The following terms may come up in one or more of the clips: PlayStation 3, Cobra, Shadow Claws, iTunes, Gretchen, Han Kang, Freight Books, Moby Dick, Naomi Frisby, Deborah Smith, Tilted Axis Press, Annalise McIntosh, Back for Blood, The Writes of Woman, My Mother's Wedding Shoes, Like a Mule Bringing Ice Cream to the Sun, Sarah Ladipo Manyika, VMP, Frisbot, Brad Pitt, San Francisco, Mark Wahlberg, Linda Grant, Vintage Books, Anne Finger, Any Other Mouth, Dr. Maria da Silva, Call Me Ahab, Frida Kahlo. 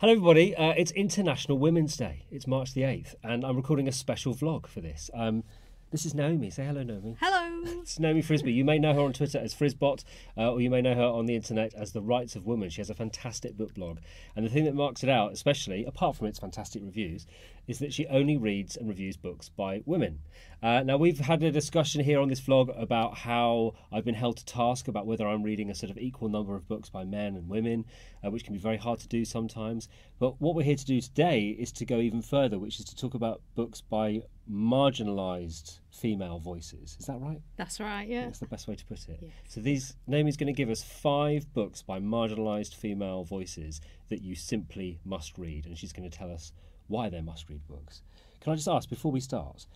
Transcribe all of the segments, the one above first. Hello everybody, it's International Women's Day. It's March the 8th and I'm recording a special vlog for this. This is Naomi. Say hello, Naomi. Hello. It's Naomi Frisby. You may know her on Twitter as Frisbot or you may know her on the internet as The Writes of Woman. She has a fantastic book blog. And the thing that marks it out, especially, apart from its fantastic reviews, is that she only reads and reviews books by women. Now, we've had a discussion here on this vlog about how I've been held to task about whether I'm reading a sort of equal number of books by men and women, which can be very hard to do sometimes. But what we're here to do today is to go even further, which is to talk about books by marginalised female voices. Is that right? That's right, yeah. That's the best way to put it. Yes. So Naomi's going to give us 5 books by marginalised female voices that you simply must read, and she's going to tell us why they're must-read books. Can I just ask, before we start,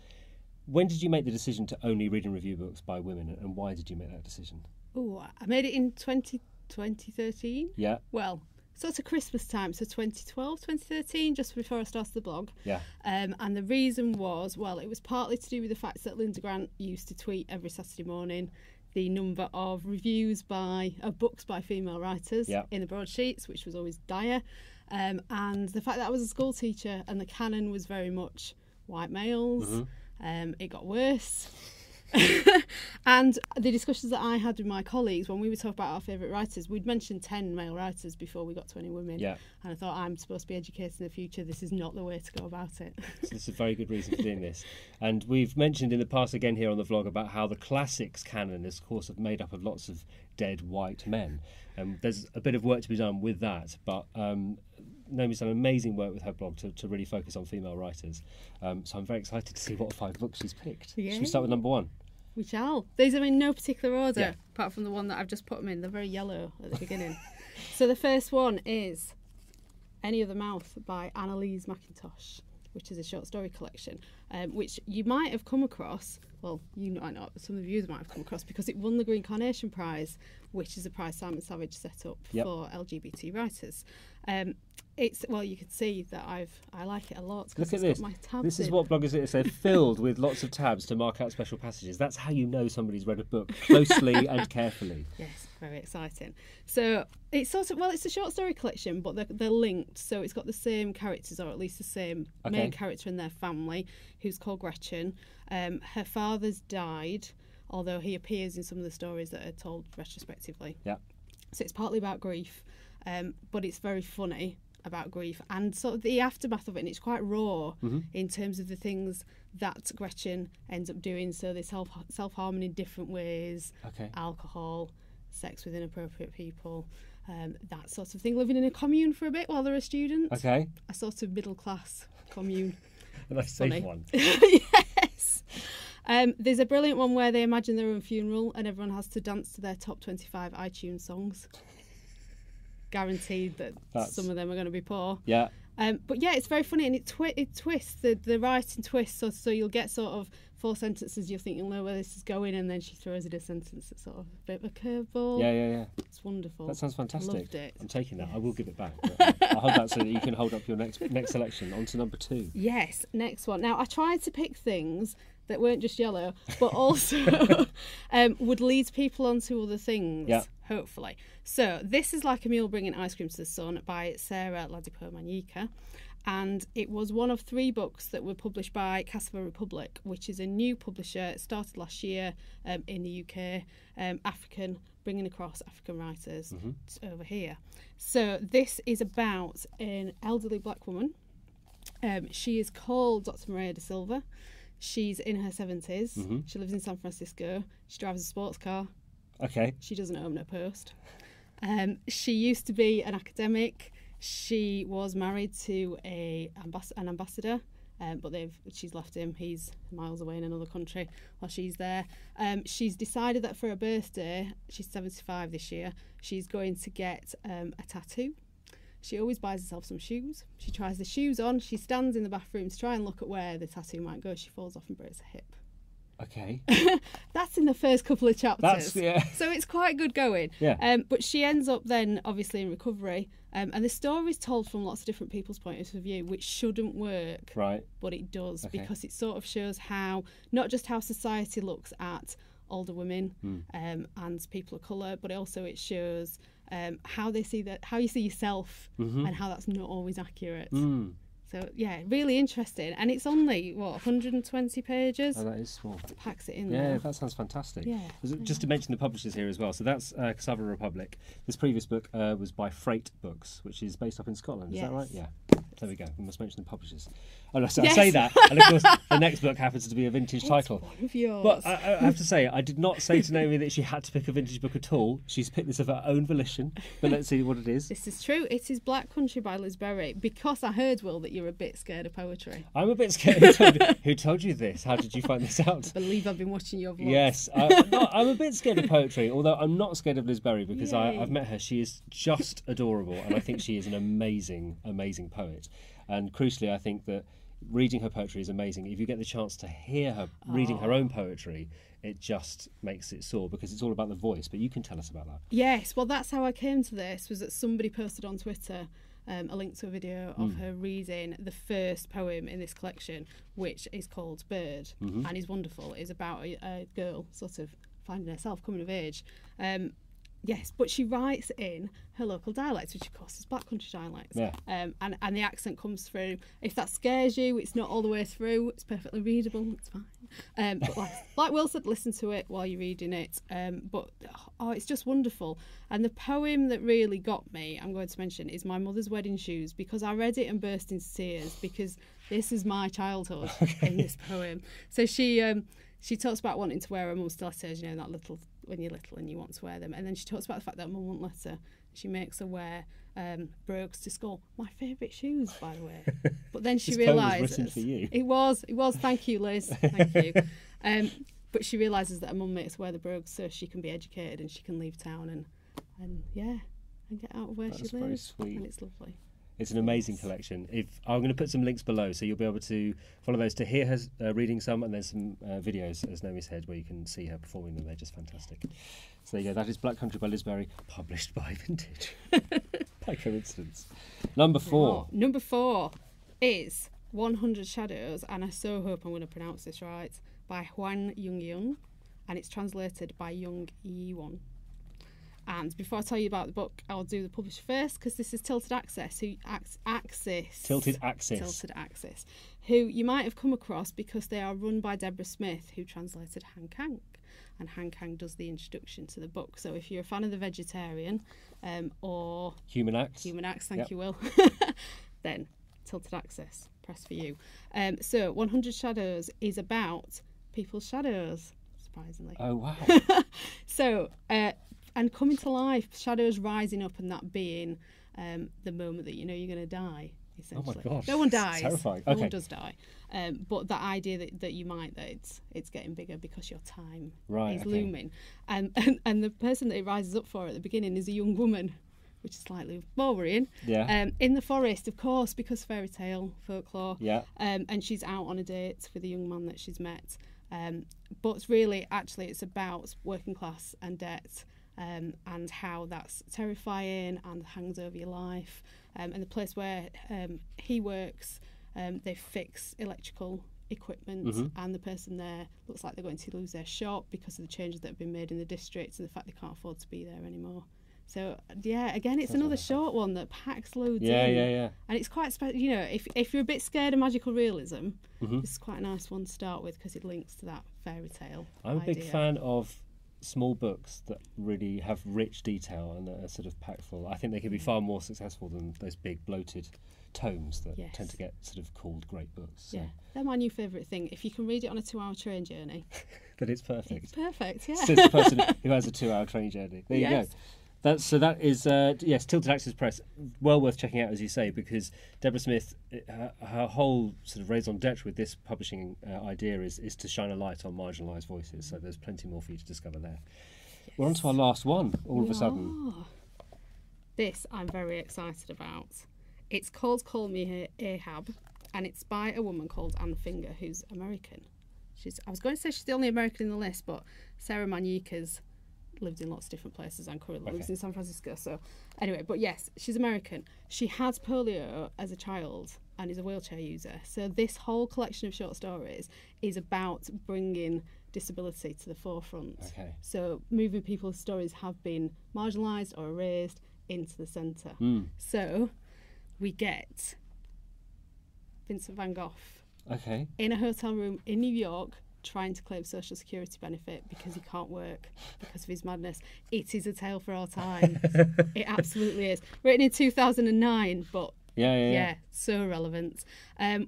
when did you make the decision to only read and review books by women, and why did you make that decision? Oh, I made it in 2013. Yeah. Well, sort of Christmas time, so 2012, 2013, just before I started the blog. Yeah. And the reason was, well, it was partly to do with the fact that Linda Grant used to tweet every Saturday morning the number of reviews of books by female writers in the broadsheets, which was always dire. And the fact that I was a school teacher and the canon was very much white males, it got worse. And the discussions that I had with my colleagues when we were talking about our favourite writers, we'd mentioned 10 male writers before we got to any women. Yeah. And I thought, I'm supposed to be educated in the future. This is not the way to go about it. So this is a very good reason for doing this. And we've mentioned in the past again here on the vlog about how the classics canon is, of course, made up of lots of dead white men. There's a bit of work to be done with that, but Naomi's done amazing work with her blog to really focus on female writers. So I'm very excited to see what 5 books she's picked. Yeah. Should we start with number 1? We shall. These are in no particular order, apart from the one that I've just put them in. They're very yellow at the beginning. So the first one is Any Other Mouth by Annalise McIntosh, which is a short story collection, which you might have come across, well, you might not, but some of you might have come across, because it won the Green Carnation Prize, which is a prize Simon Savage set up for LGBT writers. It's, well, you can see that I like it a lot. Look at this. Got my tabs this is in. What bloggers are. They're filled with lots of tabs to mark out special passages. That's how you know somebody's read a book closely and carefully. Yes, very exciting. So it's sort of, well, it's a short story collection, but they're linked. So it's got the same characters, or at least the same main character in their family, who's called Gretchen. Her father's died, although he appears in some of the stories that are told retrospectively. Yeah. So it's partly about grief, but it's very funny about grief and sort of the aftermath of it, and it's quite raw in terms of the things that Gretchen ends up doing. So they self-harming in different ways, alcohol, sex with inappropriate people, that sort of thing. Living in a commune for a bit while they're a student. Okay. A sort of middle-class commune. A nice safe one. Yes. There's a brilliant one where they imagine their own funeral and everyone has to dance to their top 25 iTunes songs. Guaranteed that some of them are going to be poor. Yeah. But yeah, it's very funny, and it twists, the writing twists, so you'll get sort of 4 sentences, you'll think you'll know where this is going, and then she throws it a sentence that's sort of a bit of a curveball. Yeah, yeah, yeah. It's wonderful. That sounds fantastic. Loved it. I'm taking that. Yes. I will give it back. I'll hold that so that you can hold up your next selection. On to number 2. Yes, next one. Now, I tried to pick things that weren't just yellow, but also would lead people on to other things, hopefully. So this is Like a Mule Bringing Ice Cream to the Sun by Sarah Ladipo Manyika. And it was one of 3 books that were published by Cassava Republic, which is a new publisher. It started last year in the UK, bringing across African writers over here. So this is about an elderly black woman. She is called Dr. Maria da Silva. She's in her 70s. She lives in San Francisco. She drives a sports car. Okay. She doesn't own her post. She used to be an academic. She was married to an ambassador, but she's left him. He's miles away in another country while she's there. She's decided that for her birthday, she's 75 this year, she's going to get a tattoo. She always buys herself some shoes. She tries the shoes on. She stands in the bathroom to try and look at where the tattoo might go. She falls off and breaks her hip. Okay. That's in the first couple of chapters. So it's quite good going. Yeah. But she ends up then, obviously, in recovery. And the story is told from lots of different people's points of view, which shouldn't work. Right. But it does, because it sort of shows how, not just how society looks at older women and people of colour, but also it shows how they see that, how you see yourself, mm-hmm. and how that's not always accurate. Mm. So yeah, really interesting, and it's only what 120 pages. Oh, that is small. It packs it in. Yeah, there. That sounds fantastic. Yeah. Just to mention the publishers here as well. So that's Cassava Republic. This previous book was by Freight Books, which is based up in Scotland. Yes. Is that right? Yeah. There we go. We must mention the publishers. Oh, so yes. I say that, and of course the next book happens to be a vintage title. One of yours. But I have to say, I did not say to Naomi that she had to pick a vintage book at all. She's picked this of her own volition. But let's see what it is. This is true. It is Black Country by Liz Berry, because I heard, Will, that you're a bit scared of poetry. I'm a bit scared. Who told you this? How did you find this out? I believe I've been watching your vlogs. Yes, I'm a bit scared of poetry, although I'm not scared of Liz Berry because I've met her. She is just adorable, and I think she is an amazing, amazing poet. And crucially, I think that reading her poetry is amazing. If you get the chance to hear her reading her own poetry, it just makes it soar, because it's all about the voice. But you can tell us about that. Yes, well, that's how I came to this, was that somebody posted on Twitter a link to a video of her reading the first poem in this collection, which is called Bird, and is wonderful. It's about a girl sort of finding herself, coming of age. Yes, but she writes in her local dialects, which of course is Black Country dialects. Yeah. And the accent comes through. If that scares you, it's not all the way through. It's perfectly readable. It's fine. But like Will said, listen to it while you're reading it. But it's just wonderful. And the poem that really got me, I'm going to mention, is My Mother's Wedding Shoes, because I read it and burst into tears, because this is my childhood in this poem. So she talks about wanting to wear her mum's stilettos, you know, that little... when you're little and you want to wear them. And then she talks about the fact that mum won't let her. She makes her wear brogues to school. My favourite shoes, by the way. But then she realises... This poem was written for you. It was. Thank you, Liz. Thank you. But she realises that her mum makes her wear the brogues so she can be educated and she can leave town and get out of where she lives. Very sweet. And it's lovely. It's an amazing collection. I'm going to put some links below, so you'll be able to follow those to hear her reading some, and there's some videos, as Naomi said, where you can see her performing them. They're just fantastic. So there you go. That is Black Country by Liz Berry, published by Vintage. By coincidence. Number 4. Oh, number 4 is 100 Shadows, and I so hope I'm going to pronounce this right, by Hwang Jungeun, and it's translated by Jung Yewon. And before I tell you about the book, I'll do the publisher first, because this is Tilted Axis, who you might have come across because they are run by Deborah Smith, who translated Han Kang. And Han Kang does the introduction to the book. So if you're a fan of The Vegetarian or... Human Acts, thank you, Will. Then Tilted Axis Press for you. So 100 Shadows is about people's shadows, surprisingly. Oh, wow. So... and coming to life, shadows rising up, and that being the moment that you know you're going to die, essentially. Oh my gosh. No one dies. It's terrifying. No one does die. But that idea that you might, that it's getting bigger because your time is looming. And the person that it rises up for at the beginning is a young woman, which is slightly more worrying. Yeah. In the forest, of course, because fairy tale, folklore. Yeah. And she's out on a date with a young man that she's met. But really, actually, it's about working class and debt. And how that's terrifying and hangs over your life. And the place where he works, they fix electrical equipment, and the person there looks like they're going to lose their shop because of the changes that have been made in the district and the fact they can't afford to be there anymore. So, yeah, again, it's another short one that packs loads in. Yeah. And it's quite special. You know, if you're a bit scared of magical realism, this is quite a nice one to start with because it links to that fairy tale idea. A big fan of... small books that really have rich detail and are sort of packed full. I think they can be far more successful than those big bloated tomes that tend to get sort of called great books. So. Yeah, they're my new favourite thing. If you can read it on a 2-hour train journey, then it's perfect. It's perfect, yeah. Since the person who has a 2-hour train journey. There you go. That is Tilted Axis Press. Well worth checking out, as you say, because Deborah Smith, her whole sort of raison d'etre with this publishing idea is to shine a light on marginalised voices. So there's plenty more for you to discover there. Yes. We're on to our last one, all of a sudden. This I'm very excited about. It's called Call Me Ahab, and it's by a woman called Anne Finger, who's American. I was going to say she's the only American in the list, but Sarah Manyika's lived in lots of different places and currently lives in San Francisco. So anyway, but yes, she's American. She has polio as a child and is a wheelchair user. So this whole collection of short stories is about bringing disability to the forefront. Okay. So moving people's stories have been marginalised or erased into the centre. Mm. So we get Vincent van Gogh in a hotel room in New York trying to claim social security benefit because he can't work because of his madness. It is a tale for our time. It absolutely is. Written in 2009, but yeah, so relevant.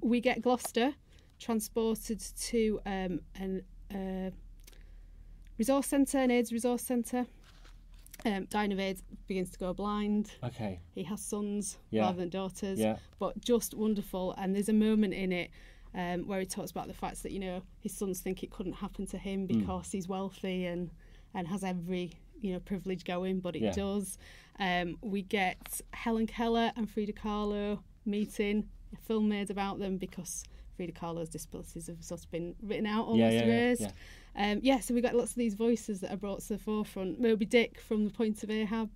We get Gloucester transported to an resource centre, an AIDS resource centre. Dying of AIDS, begins to go blind. Okay. He has sons rather than daughters, but just wonderful. And there's a moment in it where he talks about the fact that, you know, his sons think it couldn't happen to him because he's wealthy and has every, you know, privilege going, but it does. We get Helen Keller and Frida Kahlo meeting, a film made about them because Frida Kahlo's disabilities have sort of been written out, almost erased. So we got lots of these voices that are brought to the forefront. Moby Dick from the Point of Ahab.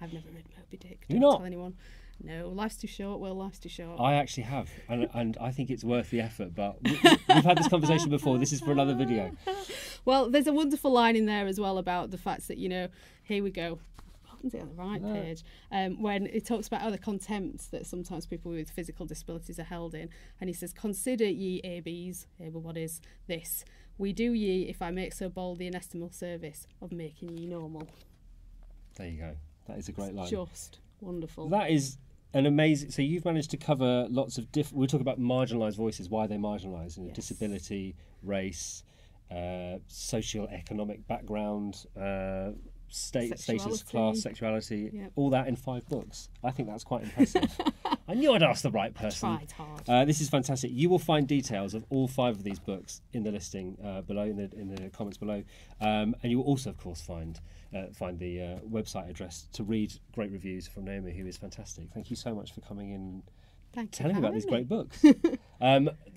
I've never read Moby Dick. Don't tell anyone. No, life's too short. Well, life's too short. I actually have, and I think it's worth the effort. But we've had this conversation before. This is for another video. Well, there's a wonderful line in there as well about the fact that, you know, here we go. Is it on the right page? When it talks about the contempt that sometimes people with physical disabilities are held in, and he says, "Consider ye ABs, able-bodies, this. We do ye, if I make so bold, the inestimable service of making ye normal." There you go. That is a great line. Just wonderful. That is an amazing. So you've managed to cover lots of different. We'll talk about marginalised voices, why they're marginalised, and disability, race, socio-economic background. Status, class, sexuality, all that in 5 books. I think that's quite impressive. I knew I'd asked the right person. I tried hard. This is fantastic. You will find details of all 5 of these books in the listing below, in the comments below, and you will also, of course, find the website address to read great reviews from Naomi, who is fantastic. Thank you so much for coming in. Thank telling you about these great books.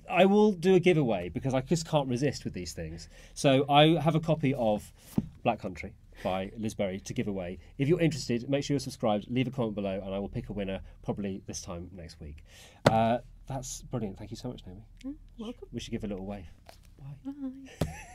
I will do a giveaway because I just can't resist with these things. So I have a copy of Black Country by Liz Berry to give away. If you're interested, make sure you're subscribed, leave a comment below, and I will pick a winner probably this time next week. That's brilliant. Thank you so much, Naomi. Welcome. We should give a little wave. Bye. Bye.